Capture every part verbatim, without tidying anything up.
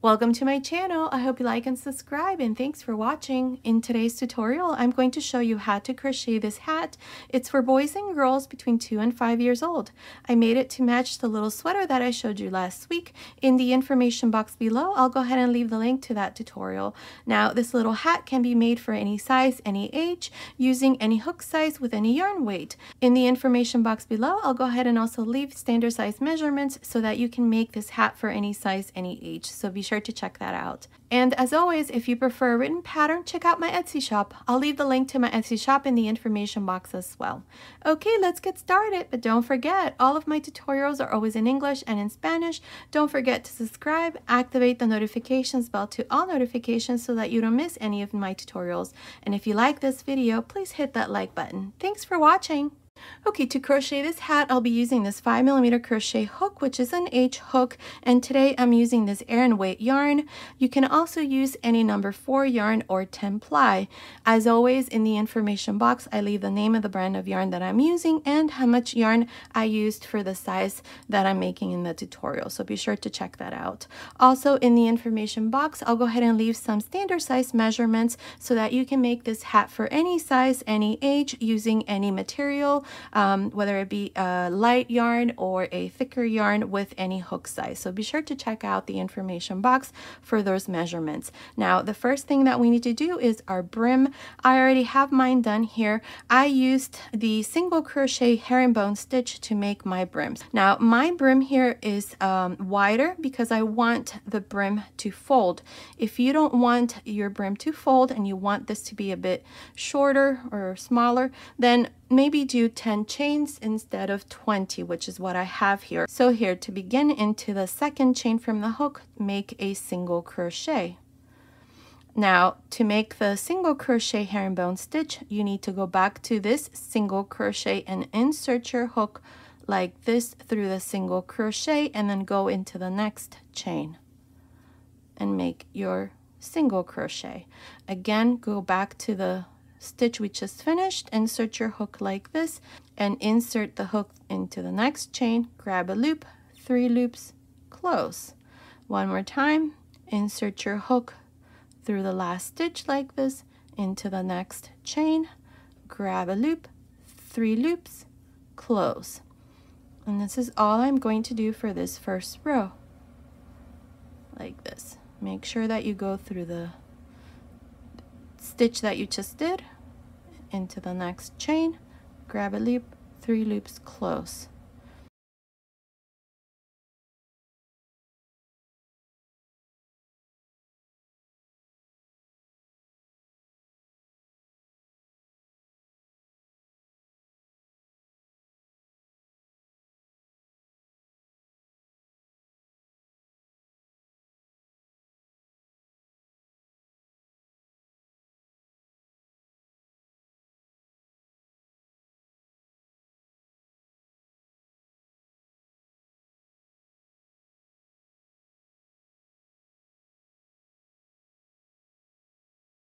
Welcome to my channel. I hope you like and subscribe, and thanks for watching. In today's tutorial, I'm going to show you how to crochet this hat. It's for boys and girls between two and five years old. I made it to match the little sweater that I showed you last week. In the information box below, I'll go ahead and leave the link to that tutorial. Now, this little hat can be made for any size, any age, using any hook size with any yarn weight. In the information box below, I'll go ahead and also leave standard size measurements so that you can make this hat for any size, any age. So be sure sure to check that out. And as always, if you prefer a written pattern, check out my Etsy shop. I'll leave the link to my Etsy shop in the information box as well. Okay, let's get started. But don't forget, all of my tutorials are always in English and in Spanish. Don't forget to subscribe, activate the notifications bell to all notifications so that you don't miss any of my tutorials. And if you like this video, please hit that like button. Thanks for watching. Okay, to crochet this hat, I'll be using this five millimeter crochet hook, which is an H hook, and today I'm using this errant weight yarn. You can also use any number four yarn or ten ply. As always, in the information box, I leave the name of the brand of yarn that I'm using and how much yarn I used for the size that I'm making in the tutorial, so be sure to check that out. Also, in the information box, I'll go ahead and leave some standard size measurements so that you can make this hat for any size, any age, using any material. Um, whether it be a light yarn or a thicker yarn with any hook size. So be sure to check out the information box for those measurements. Now, the first thing that we need to do is our brim. I already have mine done here. I used the single crochet herringbone stitch to make my brims. Now, my brim here is um, wider because I want the brim to fold. If you don't want your brim to fold and you want this to be a bit shorter or smaller, then maybe do ten chains instead of twenty, which is what I have here. So here, to begin, into the second chain from the hook, make a single crochet. Now, to make the single crochet herringbone stitch, you need to go back to this single crochet and insert your hook like this through the single crochet, and then go into the next chain and make your single crochet. Again, go back to the stitch we just finished, insert your hook like this, and insert the hook into the next chain, grab a loop, three loops, close. One more time, insert your hook through the last stitch like this, into the next chain, grab a loop, three loops, close. And this is all I'm going to do for this first row, like this. Make sure that you go through the stitch that you just did, into the next chain, grab a loop, three loops, close.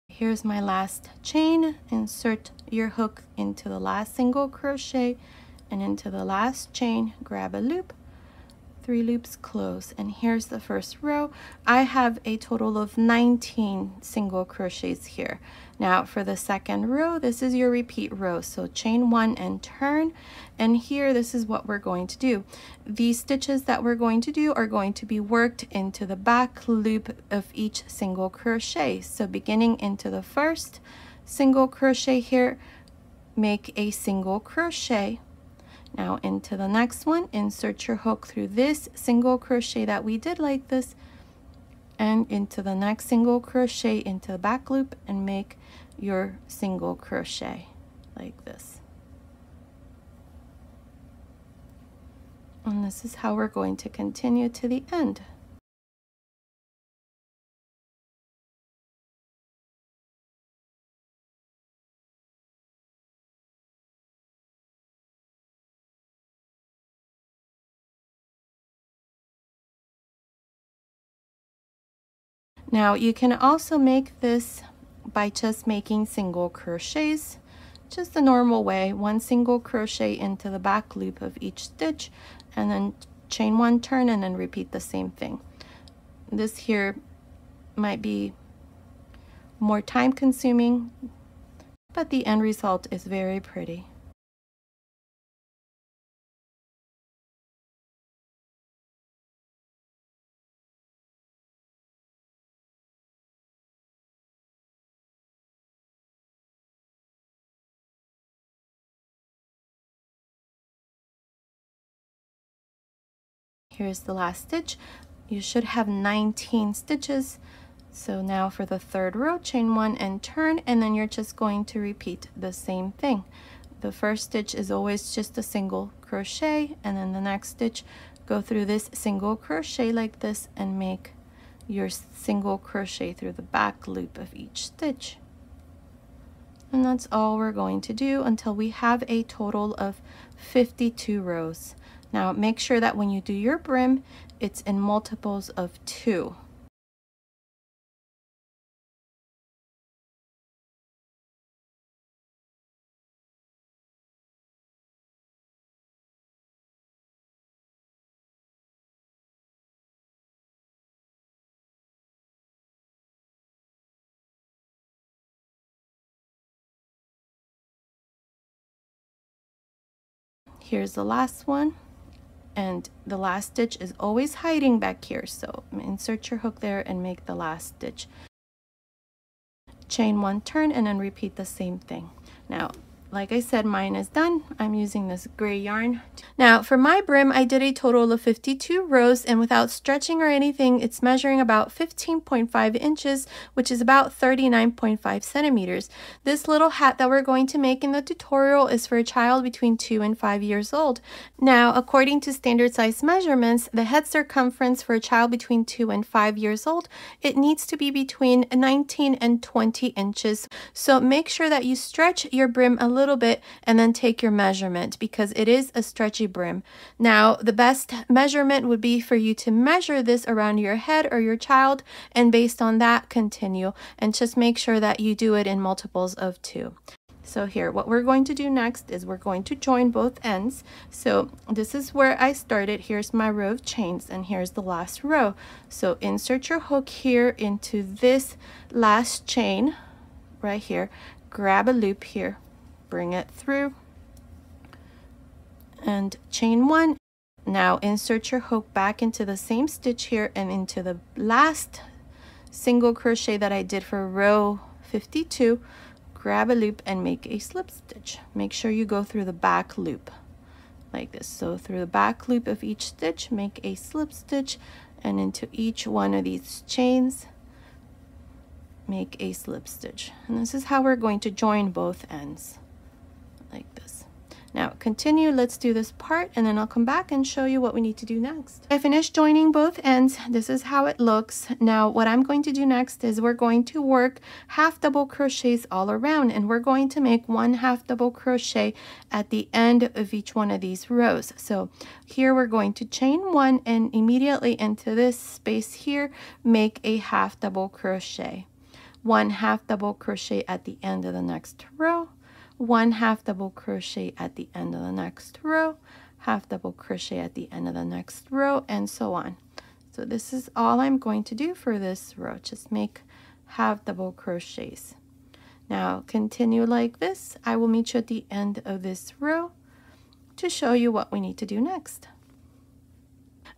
Here's my last chain, insert your hook into the last single crochet and into the last chain, grab a loop, three loops, close. And here's the first row. I have a total of nineteen single crochets here. Now for the second row, this is your repeat row, so chain one and turn, and here this is what we're going to do. These stitches that we're going to do are going to be worked into the back loop of each single crochet. So beginning into the first single crochet here, make a single crochet. Now into the next one, insert your hook through this single crochet that we did like this, and into the next single crochet into the back loop, and make your single crochet like this. And this is how we're going to continue to the end. Now you can also make this by just making single crochets, just the normal way, one single crochet into the back loop of each stitch, and then chain one, turn, and then repeat the same thing. This here might be more time consuming, but the end result is very pretty. Here's the last stitch. You should have nineteen stitches. So now for the third row, chain one and turn, and then you're just going to repeat the same thing. The first stitch is always just a single crochet, and then the next stitch, go through this single crochet like this and make your single crochet through the back loop of each stitch. And that's all we're going to do until we have a total of fifty-two rows. Now make sure that when you do your brim, it's in multiples of two. Here's the last one, and the last stitch is always hiding back here, so insert your hook there and make the last stitch. Chain one, turn, and then repeat the same thing. Now, like I said, mine is done. I'm using this gray yarn. Now for my brim, I did a total of fifty-two rows, and without stretching or anything, it's measuring about fifteen point five inches, which is about thirty-nine point five centimeters. This little hat that we're going to make in the tutorial is for a child between two and five years old. Now, according to standard size measurements, the head circumference for a child between two and five years old, it needs to be between nineteen and twenty inches. So make sure that you stretch your brim a little bit and then take your measurement, because it is a stretchy brim. Now the best measurement would be for you to measure this around your head or your child, and based on that continue, and just make sure that you do it in multiples of two. So here, what we're going to do next is we're going to join both ends. So this is where I started. Here's my row of chains, and here's the last row. So insert your hook here into this last chain right here, grab a loop here, bring it through and chain one. Now insert your hook back into the same stitch here and into the last single crochet that I did for row fifty-two, grab a loop and make a slip stitch. Make sure you go through the back loop like this. So through the back loop of each stitch, make a slip stitch, and into each one of these chains, make a slip stitch. And this is how we're going to join both ends. Like this. Now continue, let's do this part, and then I'll come back and show you what we need to do next. I finished joining both ends. This is how it looks. Now what I'm going to do next is we're going to work half double crochets all around, and we're going to make one half double crochet at the end of each one of these rows. So here we're going to chain one and immediately into this space here, make a half double crochet. One half double crochet at the end of the next row, one half double crochet at the end of the next row, half double crochet at the end of the next row, and so on. So this is all I'm going to do for this row, just make half double crochets. Now continue like this. I will meet you at the end of this row to show you what we need to do next.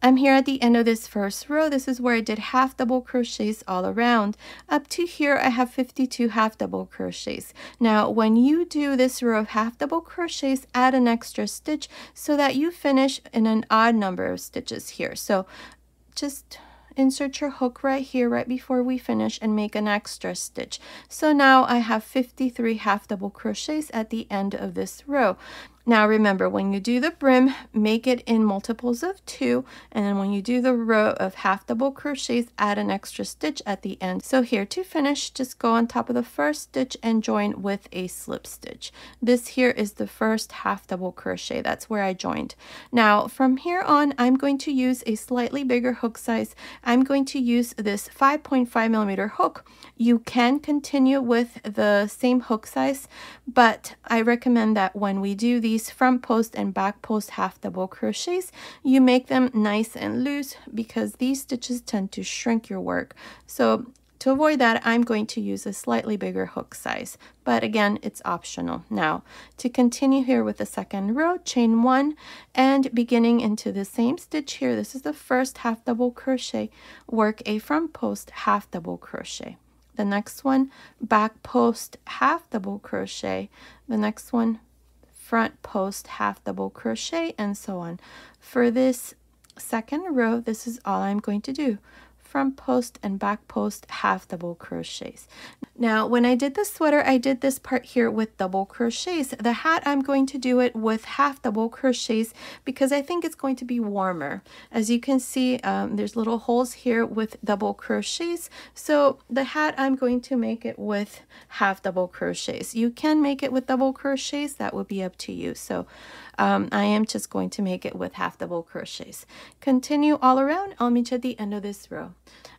I'm here at the end of this first row. This is where I did half double crochets all around. Up to here I have fifty-two half double crochets. Now when you do this row of half double crochets, add an extra stitch so that you finish in an odd number of stitches here. So just insert your hook right here right before we finish and make an extra stitch. So now I have fifty-three half double crochets at the end of this row. Now remember, when you do the brim, make it in multiples of two, and then when you do the row of half double crochets, add an extra stitch at the end. So here to finish, just go on top of the first stitch and join with a slip stitch. This here is the first half double crochet. That's where I joined. Now from here on, I'm going to use a slightly bigger hook size. I'm going to use this five point five millimeter hook. You can continue with the same hook size, but I recommend that when we do these these front post and back post half double crochets, you make them nice and loose because these stitches tend to shrink your work. So to avoid that, I'm going to use a slightly bigger hook size, but again, it's optional. Now, to continue here with the second row, chain one and beginning into the same stitch here, this is the first half double crochet, work a front post half double crochet. The next one, back post half double crochet. The next one, front post half double crochet, and so on. For this second row, this is all I'm going to do. Front post and back post half double crochets. Now, when I did the sweater, I did this part here with double crochets. The hat, I'm going to do it with half double crochets because I think it's going to be warmer. As you can see, um, there's little holes here with double crochets. So the hat, I'm going to make it with half double crochets. You can make it with double crochets, that would be up to you. So um, I am just going to make it with half double crochets. Continue all around. I'll meet you at the end of this row.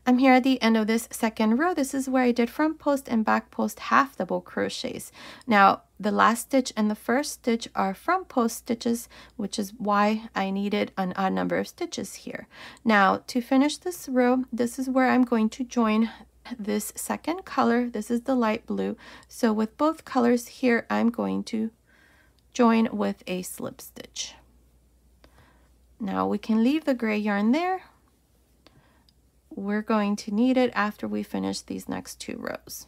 I'm here at the end of this second row. This is where I did front post and back post half double crochets. Now, the last stitch and the first stitch are front post stitches, which is why I needed an odd number of stitches here. Now, to finish this row, this is where I'm going to join this second color. This is the light blue. So with both colors here, I'm going to join with a slip stitch. Now we can leave the gray yarn there. We're going to need it after we finish these next two rows.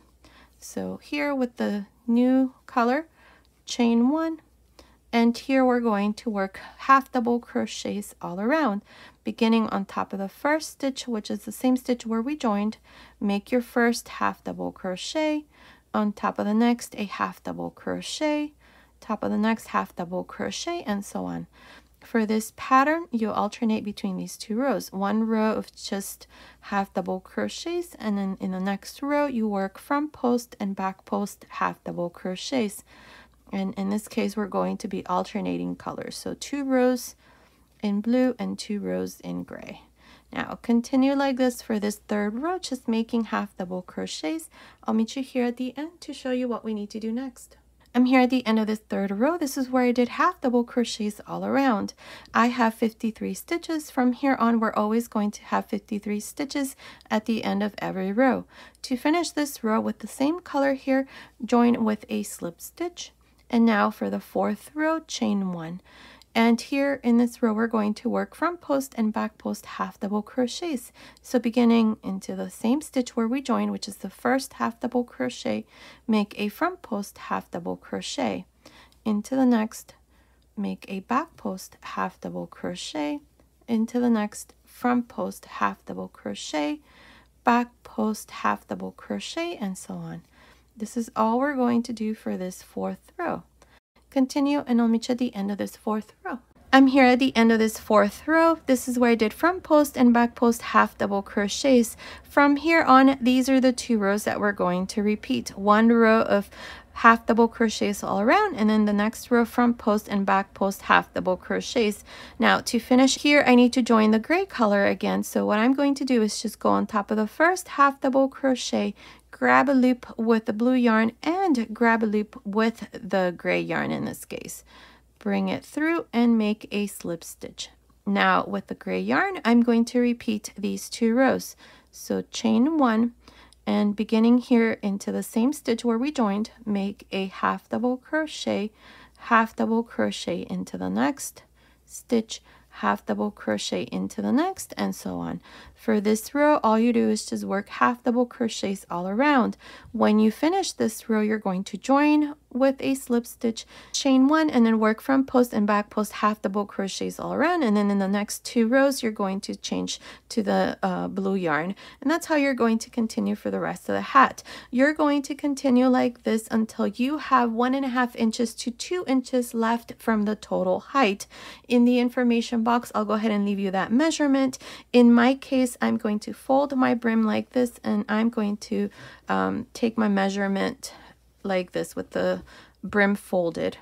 So here with the new color, chain one, and here we're going to work half double crochets all around, beginning on top of the first stitch, which is the same stitch where we joined. Make your first half double crochet, on top of the next a half double crochet, top of the next half double crochet, and so on. For this pattern, you alternate between these two rows. One row of just half double crochets, and then in the next row you work front post and back post half double crochets. And in this case, we're going to be alternating colors, so two rows in blue and two rows in gray. Now continue like this for this third row, just making half double crochets. I'll meet you here at the end to show you what we need to do next. I'm here at the end of this third row. This is where I did half double crochets all around. I have fifty-three stitches. From here on, we're always going to have fifty-three stitches at the end of every row. To finish this row with the same color here, join with a slip stitch. And now for the fourth row, chain one. And here in this row, we're going to work front post and back post half double crochets. So beginning into the same stitch where we join, which is the first half double crochet, make a front post half double crochet. Into the next, make a back post half double crochet. Into the next, front post half double crochet, back post half double crochet, and so on. This is all we're going to do for this fourth row. Continue, and I'll meet you at the end of this fourth row. I'm here at the end of this fourth row. This is where I did front post and back post half double crochets. From here on, these are the two rows that we're going to repeat. One row of half double crochets all around, and then the next row front post and back post half double crochets. Now to finish here, I need to join the gray color again. So what I'm going to do is just go on top of the first half double crochet, grab a loop with the blue yarn, and grab a loop with the gray yarn in this case. Bring it through and make a slip stitch. Now with the gray yarn, I'm going to repeat these two rows. So chain one, and beginning here into the same stitch where we joined, make a half double crochet, half double crochet into the next stitch, half double crochet into the next, and so on. For this row, all you do is just work half double crochets all around. When you finish this row, you're going to join with a slip stitch, chain one, and then work front post and back post half double crochets all around, and then in the next two rows you're going to change to the uh, blue yarn. And that's how you're going to continue for the rest of the hat. You're going to continue like this until you have one and a half inches to two inches left from the total height. In the information box, I'll go ahead and leave you that measurement. In my case, I'm going to fold my brim like this, and I'm going to um, take my measurement like this with the brim folded,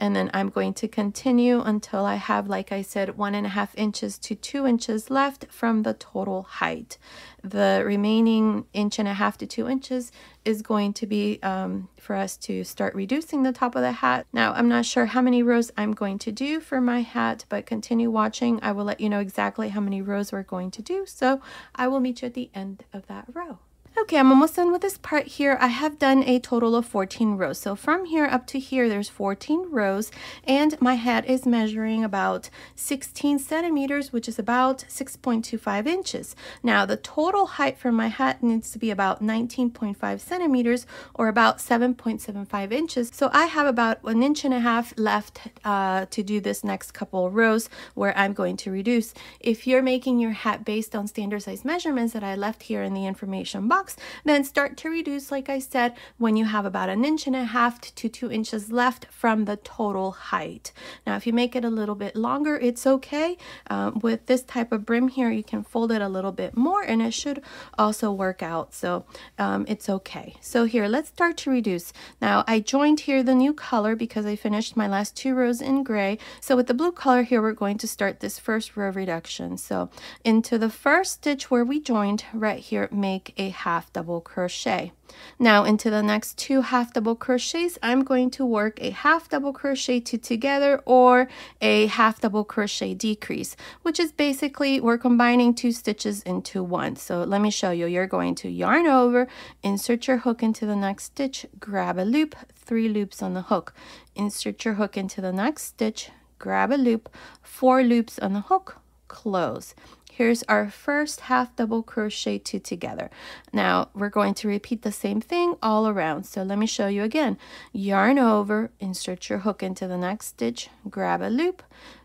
and then I'm going to continue until I have, like I said, one and a half inches to two inches left from the total height. The remaining inch and a half to two inches is going to be um, for us to start reducing the top of the hat. Now, I'm not sure how many rows I'm going to do for my hat, but continue watching. I will let you know exactly how many rows we're going to do, so I will meet you at the end of that row. Okay, I'm almost done with this part here. I have done a total of fourteen rows. So from here up to here, there's fourteen rows, and my hat is measuring about sixteen centimeters, which is about six point two five inches. Now, the total height for my hat needs to be about nineteen point five centimeters, or about seven point seven five inches. So I have about an inch and a half left uh, to do this next couple rows where I'm going to reduce. If you're making your hat based on standard size measurements that I left here in the information box, then start to reduce, like I said, when you have about an inch and a half to two inches left from the total height. Now, if you make it a little bit longer, it's okay. Um, with this type of brim here, you can fold it a little bit more and it should also work out. So um, it's okay. So here, let's start to reduce. Now, I joined here the new color because I finished my last two rows in gray. So with the blue color here, we're going to start this first row reduction. So into the first stitch where we joined right here, make a half double crochet. Now into the next two half double crochets, I'm going to work a half double crochet two together, or a half double crochet decrease, which is basically we're combining two stitches into one. So let me show you. You're going to yarn over, insert your hook into the next stitch, grab a loop, three loops on the hook, insert your hook into the next stitch, grab a loop, four loops on the hook, close. Here's our first half double crochet two together. Now we're going to repeat the same thing all around. So let me show you again. Yarn over, insert your hook into the next stitch, grab a loop,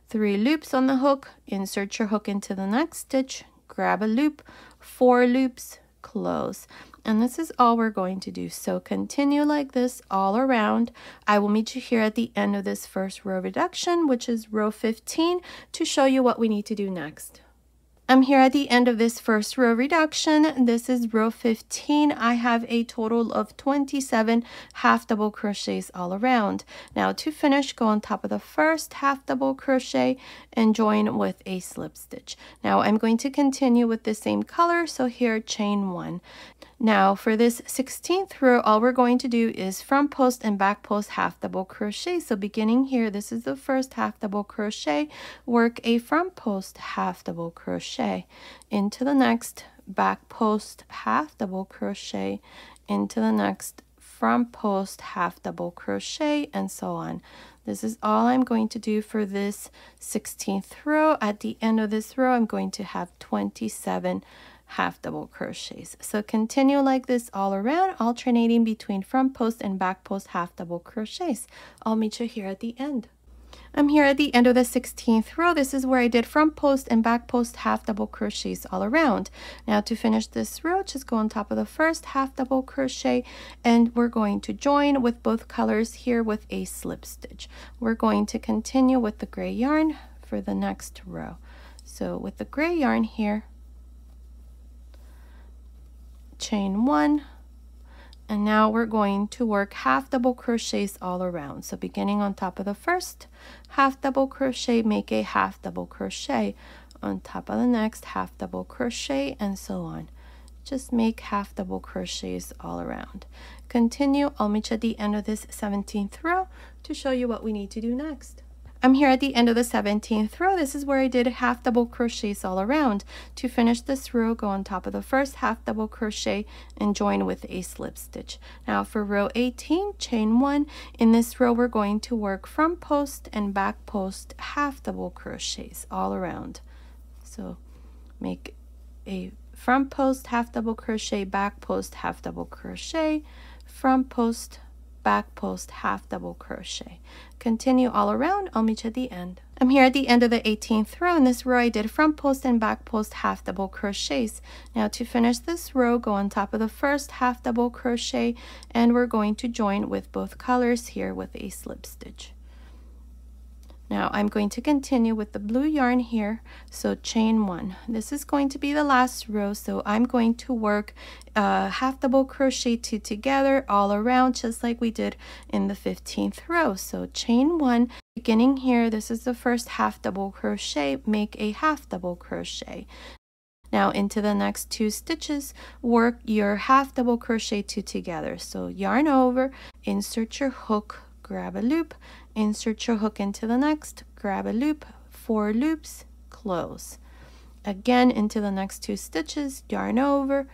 three loops on the hook, insert your hook into the next stitch, grab a loop, four loops, close. And this is all we're going to do. So continue like this all around. I will meet you here at the end of this first row reduction, which is row fifteen, to show you what we need to do next. I'm here at the end of this first row reduction. This is row fifteen. I have a total of twenty-seven half double crochets all around. Now to finish, go on top of the first half double crochet and join with a slip stitch. Now I'm going to continue with the same color, so here chain one. Now for this sixteenth row, all we're going to do is front post and back post half double crochet. So beginning here, this is the first half double crochet, work a front post half double crochet into the next, back post half double crochet into the next, front post half double crochet, and so on. This is all I'm going to do for this sixteenth row. At the end of this row, I'm going to have twenty-seven half double crochets. So continue like this all around, alternating between front post and back post half double crochets. I'll meet you here at the end. I'm here at the end of the sixteenth row. This is where I did front post and back post half double crochets all around. Now to finish this row, just go on top of the first half double crochet, and we're going to join with both colors here with a slip stitch. We're going to continue with the gray yarn for the next row. So with the gray yarn here, chain one, and now we're going to work half double crochets all around. So beginning on top of the first half double crochet, make a half double crochet on top of the next half double crochet, and so on. Just make half double crochets all around. Continue. I'll meet you at the end of this seventeenth row to show you what we need to do next. I'm here at the end of the seventeenth row. This is where I did half double crochets all around. To finish this row, go on top of the first half double crochet and join with a slip stitch. Now for row eighteen, chain one. In this row, we're going to work front post and back post half double crochets all around. So make a front post half double crochet, back post half double crochet, front post, back post half double crochet. Continue all around. I'll meet you at the end. I'm here at the end of the eighteenth row. In this row, I did front post and back post half double crochets. Now to finish this row, go on top of the first half double crochet, and we're going to join with both colors here with a slip stitch. Now I'm going to continue with the blue yarn here, so chain one. This is going to be the last row, so I'm going to work uh, half double crochet two together all around, just like we did in the fifteenth row. So chain one, beginning here, this is the first half double crochet, make a half double crochet. Now into the next two stitches, work your half double crochet two together. So yarn over, insert your hook, grab a loop, insert your hook into the next, grab a loop, four loops, close. Again into the next two stitches, yarn over,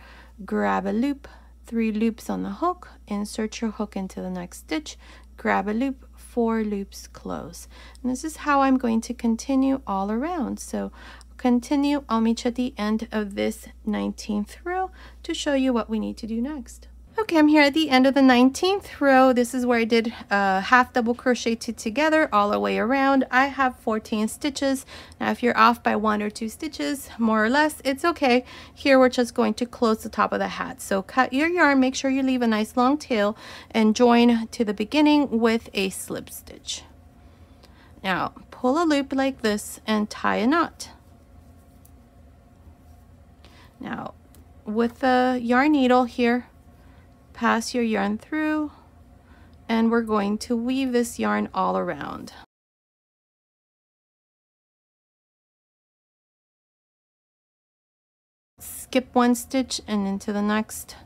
grab a loop, three loops on the hook, insert your hook into the next stitch, grab a loop, four loops, close. And this is how I'm going to continue all around. So continue, I'll meet you at the end of this nineteenth row to show you what we need to do next. Okay, I'm here at the end of the nineteenth row. This is where I did uh, half double crochet two together all the way around. I have fourteen stitches. Now if you're off by one or two stitches, more or less, it's okay. Here we're just going to close the top of the hat. So cut your yarn, make sure you leave a nice long tail, and join to the beginning with a slip stitch. Now pull a loop like this and tie a knot. Now, with the yarn needle here, pass your yarn through, and we're going to weave this yarn all around. Skip one stitch and into the next,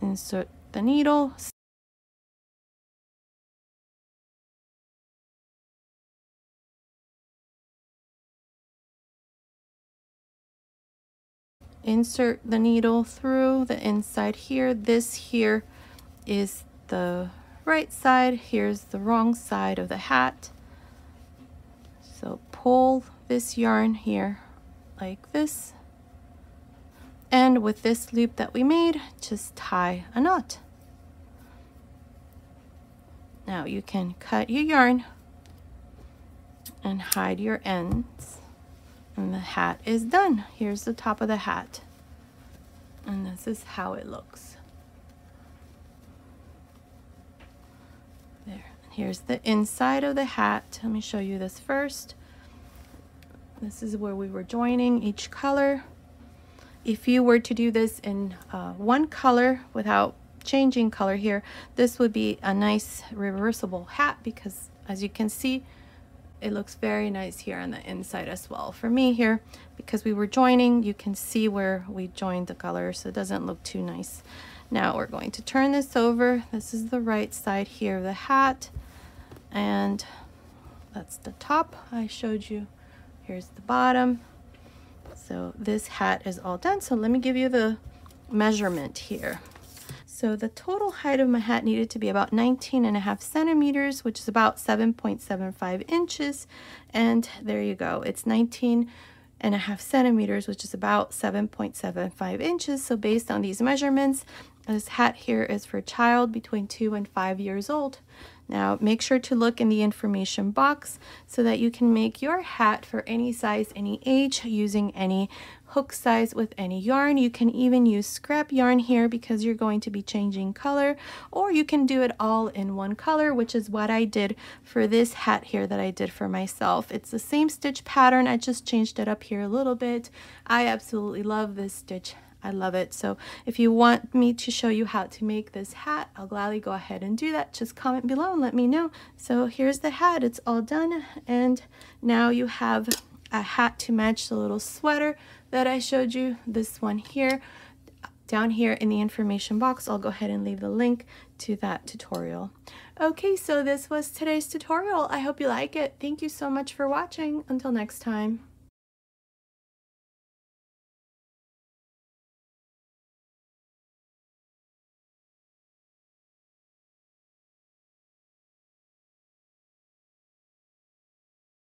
insert the needle. Insert the needle through the inside here. This here is the right side. Here's the wrong side of the hat. So pull this yarn here like this. And with this loop that we made, just tie a knot. Now you can cut your yarn and hide your ends. And the hat is done. Here's the top of the hat, and this is how it looks. There, here's the inside of the hat. Let me show you this first. This is where we were joining each color. If you were to do this in uh, one color without changing color here, this would be a nice reversible hat, because as you can see, it looks very nice here on the inside as well. For me here, because we were joining, you can see where we joined the color, so it doesn't look too nice. Now we're going to turn this over. This is the right side here of the hat, and that's the top I showed you. Here's the bottom. So this hat is all done. So let me give you the measurement here. So the total height of my hat needed to be about nineteen and a half centimeters, which is about seven point seven five inches. And there you go. It's nineteen and a half centimeters, which is about seven point seven five inches. So based on these measurements, this hat here is for a child between two and five years old. Now make sure to look in the information box so that you can make your hat for any size, any age, using any hook size with any yarn. You can even use scrap yarn here because you're going to be changing color, or you can do it all in one color, which is what I did for this hat here that I did for myself. It's the same stitch pattern, I just changed it up here a little bit. I absolutely love this stitch, I love it. So if you want me to show you how to make this hat, I'll gladly go ahead and do that. Just comment below and let me know. So here's the hat, it's all done, and now you have a hat to match the little sweater that I showed you, this one here. Down here in the information box, I'll go ahead and leave the link to that tutorial. Okay, so this was today's tutorial. I hope you like it. Thank you so much for watching. Until next time.